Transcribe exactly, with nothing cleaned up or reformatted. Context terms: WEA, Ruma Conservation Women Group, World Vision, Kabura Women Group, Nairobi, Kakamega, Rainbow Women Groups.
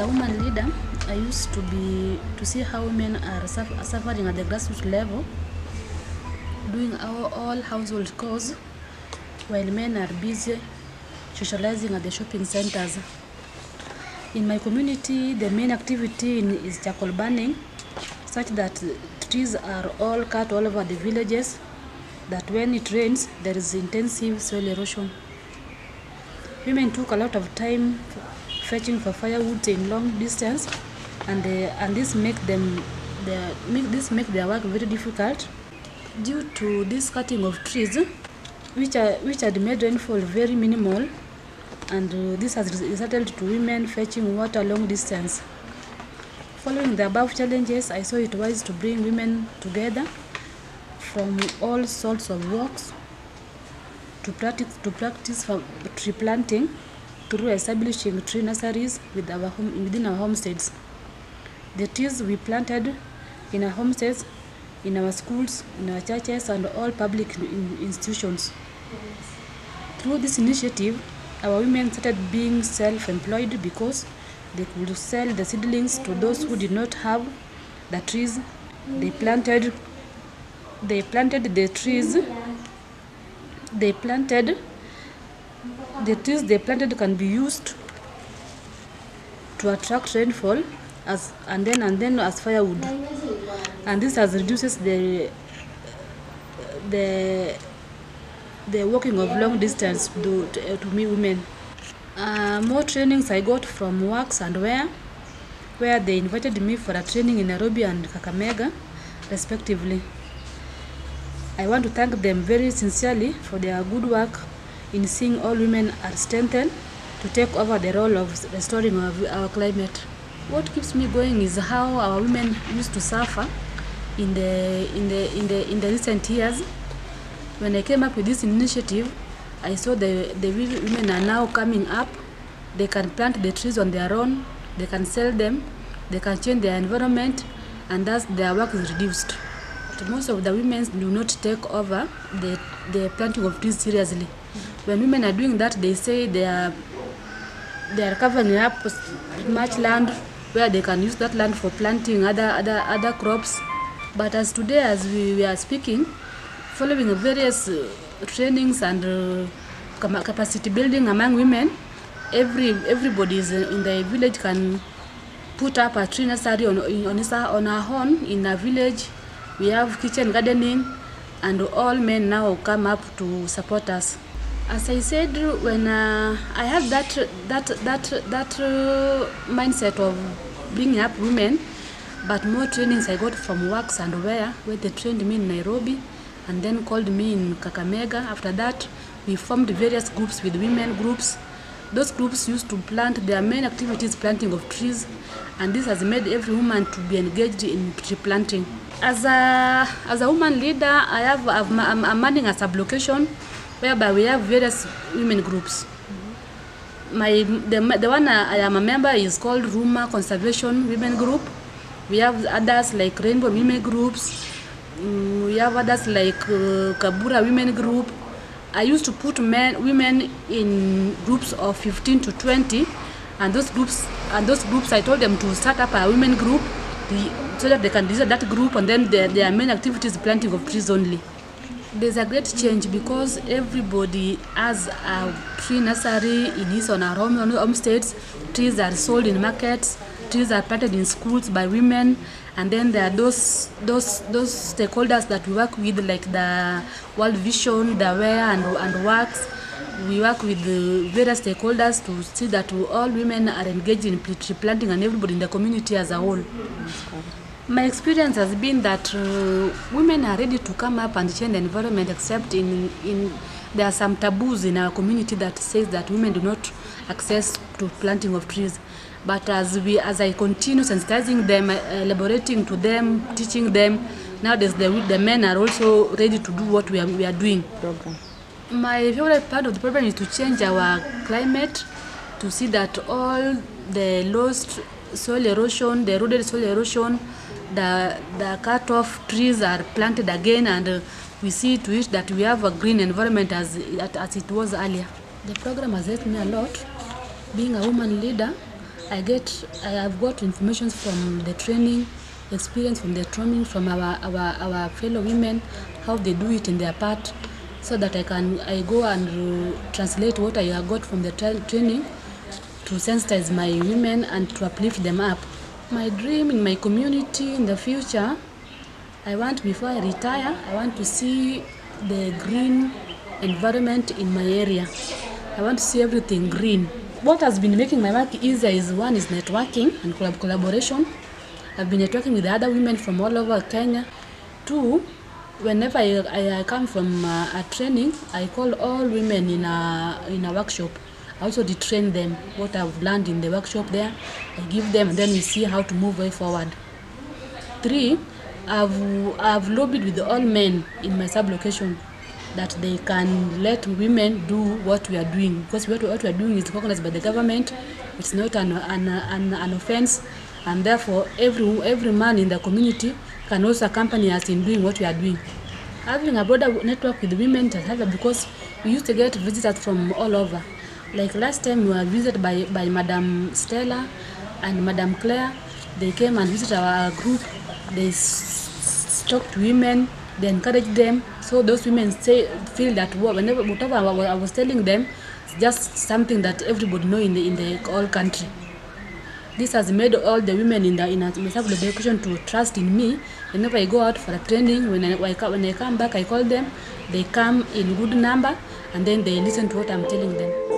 a woman leader, I used to be to see how women are suffering at the grassroots level, doing our all household chores, while men are busy socializing at the shopping centers. In my community, the main activity is charcoal burning, such that trees are all cut all over the villages, that when it rains, there is intensive soil erosion. Women took a lot of time fetching for firewood in long distance, and they, and this make them, they, make this make their work very difficult due to this cutting of trees, which are which had made rainfall very minimal, and uh, this has resulted to women fetching water long distance. Following the above challenges, I saw it wise to bring women together from all sorts of walks to practice to practice for tree planting through establishing tree nurseries with our home, within our homesteads. The trees we planted in our homesteads, in our schools, in our churches, and all public institutions. Through this initiative, our women started being self-employed because they could sell the seedlings to those who did not have the trees they planted. They planted the trees. They planted the trees they planted can be used to attract rainfall as and then and then as firewood, and this has reduces the the the walking of long distance to to, to me women. Uh, more trainings I got from Works and W E A, where they invited me for a training in Nairobi and Kakamega, respectively. I want to thank them very sincerely for their good work in seeing all women are strengthened to take over the role of restoring our, our climate. What keeps me going is how our women used to suffer in the in the in the in the recent years. When I came up with this initiative, I saw the the women are now coming up. They can plant the trees on their own. They can sell them. They can change their environment, and thus their work is reduced. Most of the women do not take over the, the planting of trees seriously. When women are doing that, they say they are, they are covering up much land where they can use that land for planting other, other, other crops. But as today, as we, we are speaking, following various uh, trainings and uh, capacity building among women, every everybody is in the village can put up a tree nursery on, on, on our own in a village. We have kitchen gardening, and all men now come up to support us. As I said, when uh, I have that that that that uh, mindset of bringing up women, but more trainings I got from Works and W E A, where they trained me in Nairobi, and then called me in Kakamega. After that, we formed various groups with women groups. Those groups used to plant their main activities, planting of trees, and this has made every woman to be engaged in tree planting. As a as a woman leader, I have I'm, I'm manning a sub-location whereby we have various women groups. Mm-hmm. My the the one I am a member is called Ruma Conservation Women Group. We have others like Rainbow Women Groups. We have others like uh, Kabura Women Group. I used to put men women in groups of fifteen to twenty, and those groups and those groups I told them to start up a women group. The, so that they can visit that group, and then their, their main activity is planting of trees only. There's a great change because everybody has a tree nursery in his or her home, homesteads. Trees are sold in markets, trees are planted in schools by women, and then there are those those those stakeholders that we work with, like the World Vision, the W E A, and, and Works. We work with the various stakeholders to see that all women are engaged in tree planting and everybody in the community as a whole. My experience has been that uh, women are ready to come up and change the environment, except in, in there are some taboos in our community that says that women do not access to planting of trees. But as we, as I continue sensitizing them, elaborating to them, teaching them, nowadays the, the men are also ready to do what we are, we are doing. Okay. My favorite part of the program is to change our climate, to see that all the lost soil erosion, the eroded soil erosion, the the cut off trees are planted again, and uh, we see to it that we have a green environment as as it was earlier. The program has helped me a lot. Being a woman leader, I get, I have got information from the training, experience from the training from our, our, our fellow women, how they do it in their part, so that I can, I go and translate what I have got from the training to sensitize my women and to uplift them up. My dream in my community in the future, I want, before I retire, I want to see the green environment in my area. I want to see everything green. What has been making my work easier is, one is networking and collaboration. I've been networking with other women from all over Kenya. Two, whenever I, I come from a training, I call all women in a, in a workshop. I also detrain them, what I've learned in the workshop there. I give them, and then we see how to move way forward. Three, I've, I've lobbied with all men in my sub-location that they can let women do what we are doing, because what we are doing is recognized by the government. It's not an, an, an, an offense, and therefore every, every man in the community can also accompany us in doing what we are doing. Having a broader network with women has helped, because we used to get visitors from all over. Like last time we were visited by, by Madam Stella and Madam Claire. They came and visited our group. They talked to women, they encouraged them. So those women say, feel that whenever, whatever I was telling them, it's just something that everybody knows in the, in the whole country. This has made all the women in the in the sub-location to trust in me. Whenever I go out for a training, when I, when I come back, I call them. They come in good number, and then they listen to what I'm telling them.